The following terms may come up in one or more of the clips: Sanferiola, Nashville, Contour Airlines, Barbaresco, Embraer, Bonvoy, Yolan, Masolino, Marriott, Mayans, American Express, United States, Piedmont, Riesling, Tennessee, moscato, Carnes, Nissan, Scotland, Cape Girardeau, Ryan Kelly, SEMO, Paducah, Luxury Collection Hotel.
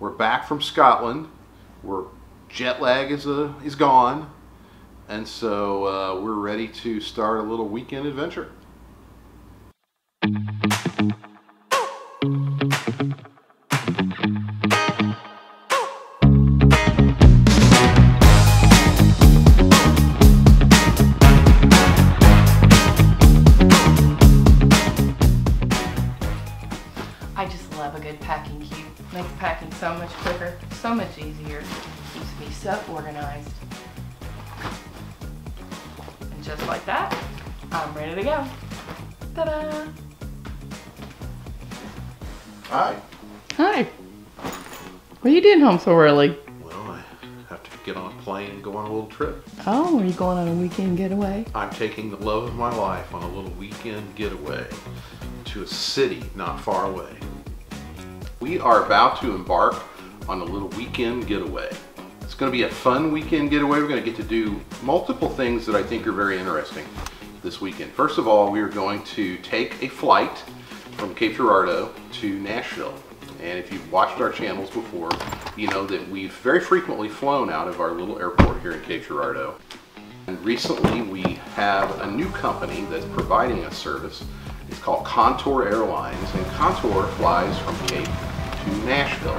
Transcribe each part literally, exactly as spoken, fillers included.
We're back from Scotland. We're jet lag is a is gone, and so uh, we're ready to start a little weekend adventure. So much quicker, so much easier. Keeps me so organized. And just like that, I'm ready to go. Ta-da! Hi. Hi. What are you doing home so early? Well, I have to get on a plane and go on a little trip. Oh, are you going on a weekend getaway? I'm taking the love of my life on a little weekend getaway to a city not far away. We are about to embark on a little weekend getaway. It's going to be a fun weekend getaway. We're going to get to do multiple things that I think are very interesting this weekend. First of all, we are going to take a flight from Cape Girardeau to Nashville. And if you've watched our channels before, you know that we've very frequently flown out of our little airport here in Cape Girardeau. And recently we have a new company that's providing us service. It's called Contour Airlines, and Contour flies from Cape to Nashville.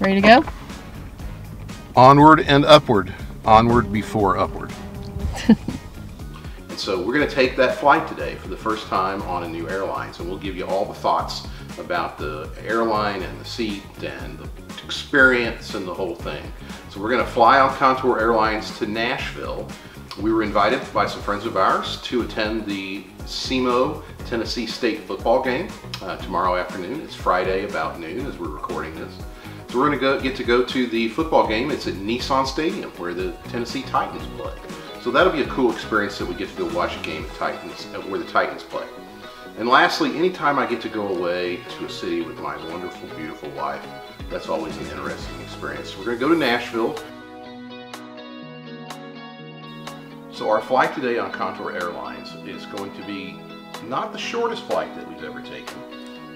Ready to go? Onward and upward. Onward before upward. And so we're going to take that flight today for the first time on a new airline. So we'll give you all the thoughts about the airline and the seat and the experience and the whole thing. So we're going to fly on Contour Airlines to Nashville. We were invited by some friends of ours to attend the S E M O Tennessee State football game uh, tomorrow afternoon. It's Friday about noon as we're recording this. So we're gonna go, get to go to the football game. It's at Nissan Stadium where the Tennessee Titans play. So that'll be a cool experience that we get to go watch a game of Titans, where the Titans play. And lastly, anytime I get to go away to a city with my wonderful, beautiful wife, that's always an interesting experience. So we're gonna go to Nashville. So our flight today on Contour Airlines is going to be not the shortest flight that we've ever taken,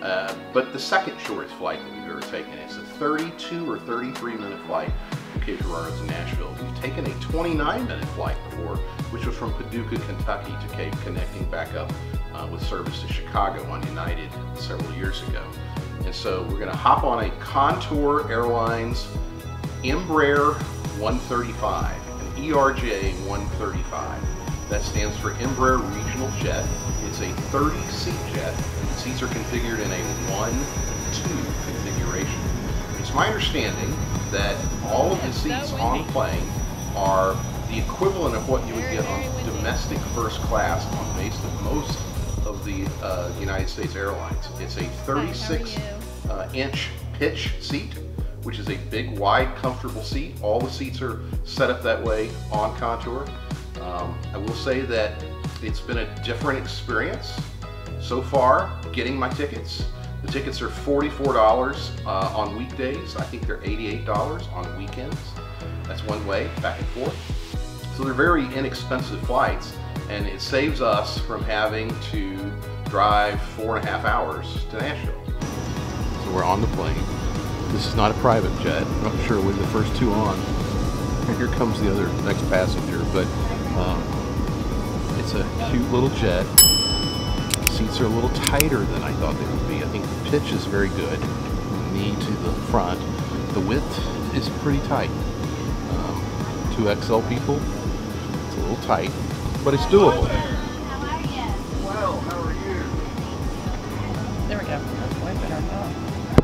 uh, but the second shortest flight that we've ever taken. It's a thirty-two or thirty-three minute flight from Cape Girardeau to Nashville. We've taken a twenty-nine minute flight before, which was from Paducah, Kentucky to Cape, connecting back up uh, with service to Chicago on United several years ago. And so we're gonna hop on a Contour Airlines Embraer one thirty-five. E R J one thirty-five. That stands for Embraer Regional Jet. It's a thirty-seat jet. The seats are configured in a one two configuration. It's my understanding that all of the seats on the plane are the equivalent of what you would get on domestic first class on the basis of most of the uh, United States Airlines. It's a thirty-six-inch uh, pitch seat, which is a big, wide, comfortable seat. All the seats are set up that way on Contour. Um, I will say that it's been a different experience so far getting my tickets. The tickets are forty-four dollars uh, on weekdays. I think they're eighty-eight dollars on weekends. That's one way, back and forth. So they're very inexpensive flights, and it saves us from having to drive four and a half hours to Nashville. So we're on the plane. This is not a private jet. I'm not sure when the first two on. Here comes the other next passenger, but um, it's a cute little jet. Seats are a little tighter than I thought they would be. I think the pitch is very good, knee to the front. The width is pretty tight. Um, two X L people, it's a little tight, but it's doable. How are you? Well, how are you? There we go. That's way better. Oh.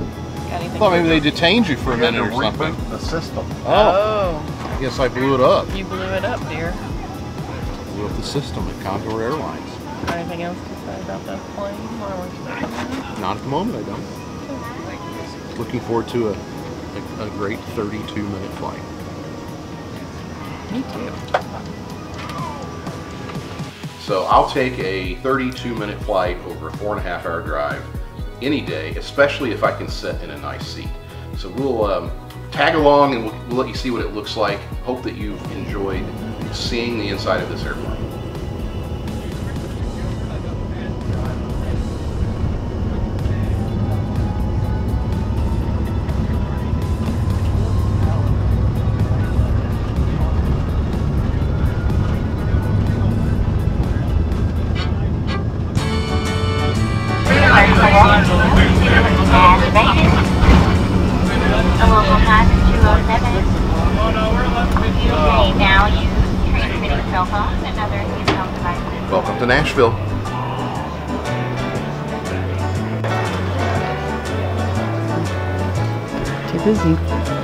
I thought maybe they detained you for a minute or something. The system. Oh. oh. I guess I blew it up. You blew it up, dear. I blew up the system at Contour Airlines. Anything else to say about that plane? Or not at the moment, I don't. Looking forward to a, a, a great thirty-two minute flight. Me too. So I'll take a thirty-two minute flight over a four and a half hour drive any day, especially if I can sit in a nice seat. So we'll um, tag along and we'll, we'll let you see what it looks like. Hope that you've enjoyed seeing the inside of this airplane. may now use transmitting cell phones and other handheld devices. Welcome to Nashville. Too busy.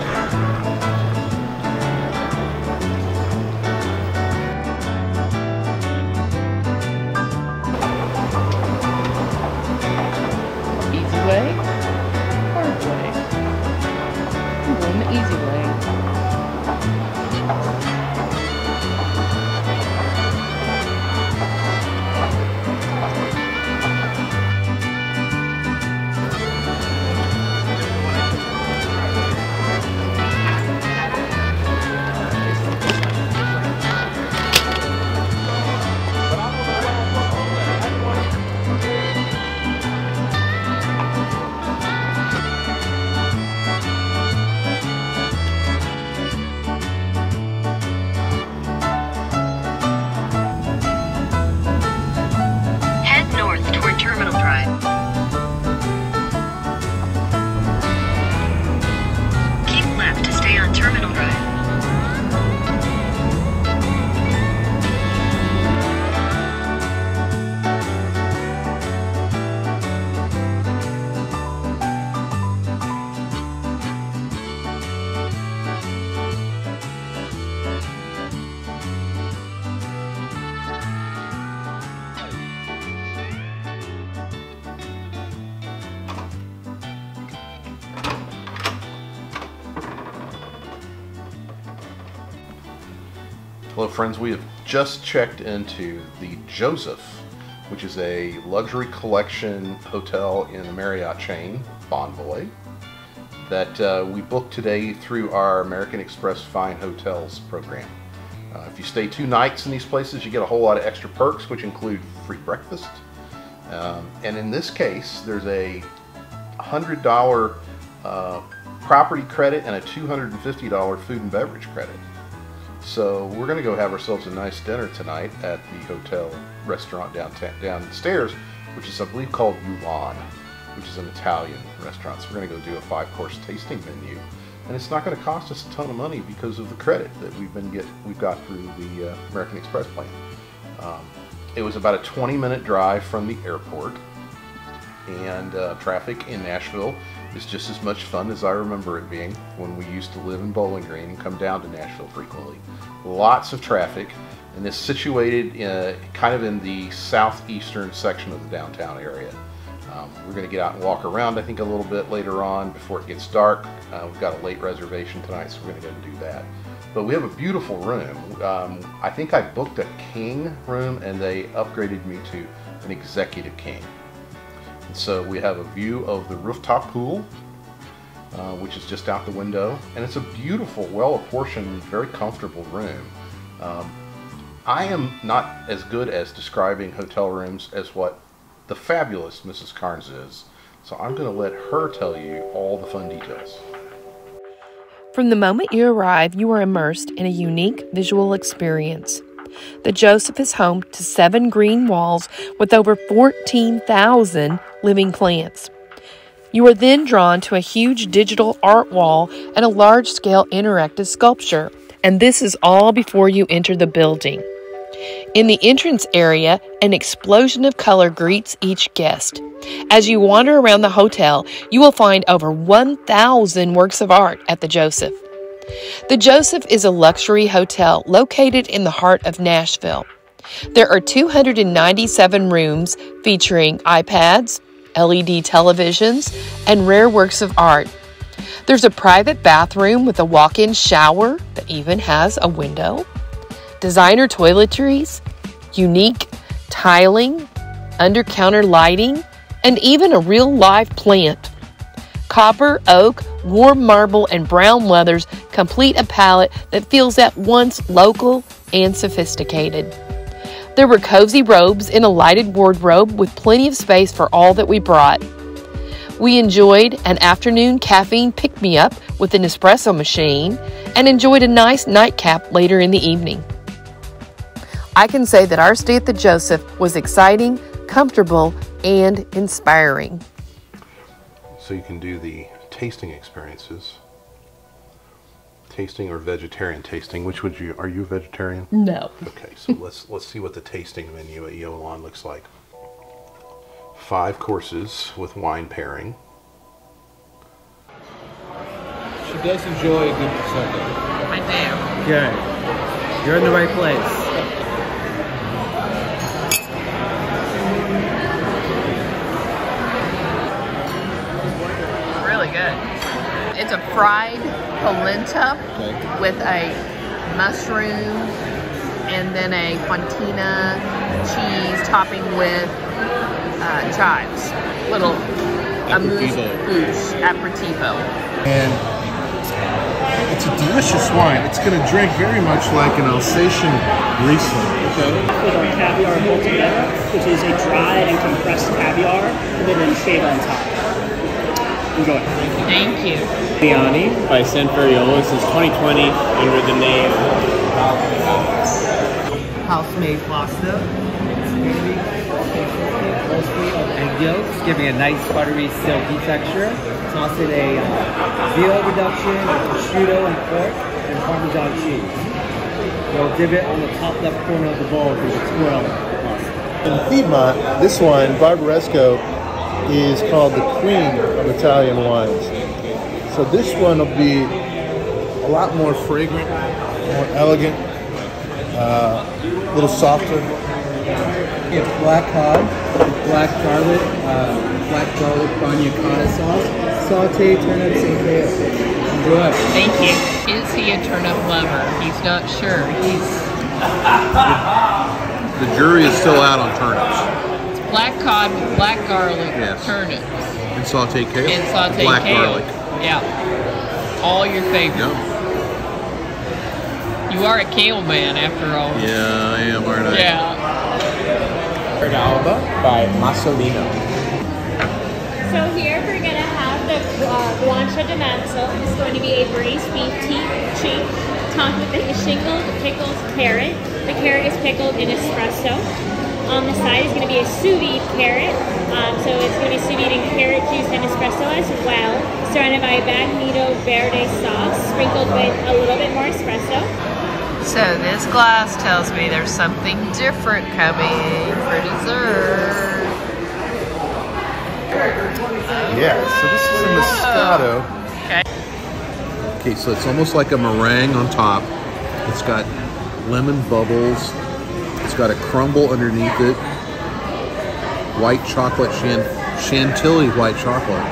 Hello friends, we have just checked into the Joseph, which is a luxury collection hotel in the Marriott chain, Bonvoy, that uh, we booked today through our American Express Fine Hotels program. Uh, if you stay two nights in these places, you get a whole lot of extra perks, which include free breakfast. Um, and in this case, there's a one hundred dollar uh, property credit and a two hundred fifty dollar food and beverage credit. So we're going to go have ourselves a nice dinner tonight at the hotel restaurant downtown, downstairs, which is I believe called Yolan, which is an Italian restaurant. So we're going to go do a five-course tasting menu, and it's not going to cost us a ton of money because of the credit that we've been get we've got through the uh, American Express plan. Um, it was about a twenty minute drive from the airport, and uh, traffic in Nashville is just as much fun as I remember it being when we used to live in Bowling Green and come down to Nashville frequently. Lots of traffic, and it's situated in, kind of in the southeastern section of the downtown area. Um, we're going to get out and walk around I think a little bit later on before it gets dark. Uh, we've got a late reservation tonight, so we're going to go and do that. But we have a beautiful room. Um, I think I booked a king room and they upgraded me to an executive king. So we have a view of the rooftop pool, uh, which is just out the window, and it's a beautiful, well-apportioned, very comfortable room. Um, I am not as good as describing hotel rooms as what the fabulous Missus Carnes is, so I'm going to let her tell you all the fun details. From the moment you arrive, you are immersed in a unique visual experience. The Joseph is home to seven green walls with over fourteen thousand living plants. You are then drawn to a huge digital art wall and a large-scale interactive sculpture, and this is all before you enter the building. In the entrance area, an explosion of color greets each guest. As you wander around the hotel, you will find over one thousand works of art at the Joseph. The Joseph is a luxury hotel located in the heart of Nashville. There are two hundred ninety-seven rooms featuring iPads, L E D televisions, and rare works of art. There's a private bathroom with a walk-in shower that even has a window, designer toiletries, unique tiling, under-counter lighting, and even a real-live plant. Copper, oak, warm marble, and brown leathers complete a palette that feels at once local and sophisticated. There were cozy robes in a lighted wardrobe with plenty of space for all that we brought. We enjoyed an afternoon caffeine pick-me-up with an espresso machine and enjoyed a nice nightcap later in the evening. I can say that our stay at the Joseph was exciting, comfortable, and inspiring. So you can do the tasting experiences, tasting or vegetarian tasting. Which would you? Are you vegetarian? No. Okay, so let's let's see what the tasting menu at Yolan looks like. Five courses with wine pairing. She does enjoy a good risotto. I do. Good. You're in the right place. Really good. It's a fried polenta okay. with a mushroom and then a fontina cheese topping with uh, chives. Little amuse bouche aperitivo. And it's a delicious wine. It's going to drink very much like an Alsatian Riesling. Okay. With our caviar multivera, which is a dried and compressed caviar, and then shaved on top. Enjoy. Thank you. Biani by Sanferiola since twenty twenty under the name House-made pasta, egg yolks, giving a nice buttery, silky texture. It's also a uh, veal reduction, prosciutto and pork, and Parmesan cheese. We'll dip it on the top left corner of the bowl because it's swirling. In Piedmont, this wine, Barbaresco, is called the queen of Italian wines. So this one will be a lot more fragrant, more elegant, uh, a little softer. It's black cod, black garlic, uh, black garlic bagna cotta sauce, sauteed turnips and kale. Enjoy. Thank you. Is he a turnip lover? He's not sure. He's the, the jury is still out on turnips. It's black cod with black garlic, yes. Turnips, and sauteed kale. And sauteed black kale. Garlic. Yeah, all your favorites. Yep. You are a kale man after all. Yeah, I am, aren't I? Yeah. Alba by Masolino. So here we're going to have the uh, guancia de manzo. It's going to be a braised beef cheek, topped with a shingle, the pickled carrot. The carrot is pickled in espresso. On the side is going to be a sous vide carrot. Um, so it's going to be sous vide and carrot juice and espresso as well. Surrounded by a bagnito verde sauce, sprinkled with a little bit more espresso. So this glass tells me there's something different coming for dessert. Yeah, so this is a moscato. Okay. Okay, so it's almost like a meringue on top. It's got lemon bubbles. It's got a crumble underneath it. White chocolate, chan chantilly white chocolate.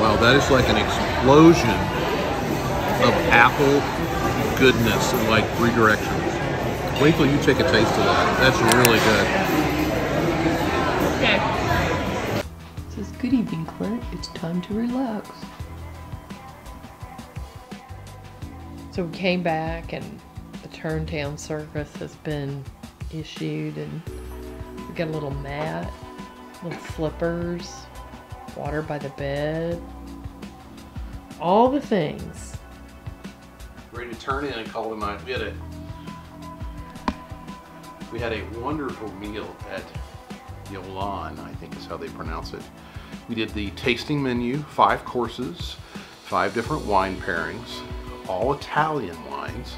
Wow, that is like an explosion of apple goodness in like three directions. Wait till you take a taste of that. That's really good. Okay. It says, good evening, Claire. It's time to relax. So we came back and the Turntown Circus has been issued and we got a little mat, little slippers, water by the bed, all the things. Ready to turn in and call them out. We had a we had a wonderful meal at Yolan, I think is how they pronounce it. We did the tasting menu, five courses, five different wine pairings, all Italian wines.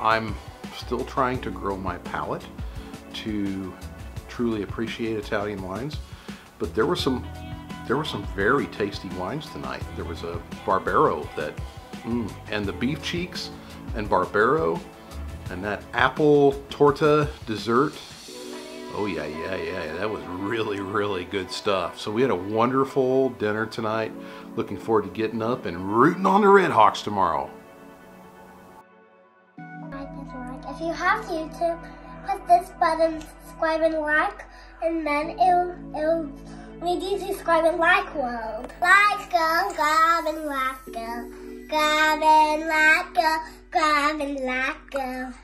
I'm still trying to grow my palate to truly appreciate Italian wines, but there were some there were some very tasty wines tonight. There was a Barbero that. Mm. And the beef cheeks and Barbero and that apple torta dessert. Oh yeah, yeah, yeah, that was really, really good stuff. So we had a wonderful dinner tonight. Looking forward to getting up and rooting on the Red Hawks tomorrow. If you have YouTube, click this button, subscribe and like, and then it'll, it'll lead you to subscribe and like world. Like, go, grab and like, go. Grab and let go, grab and let go.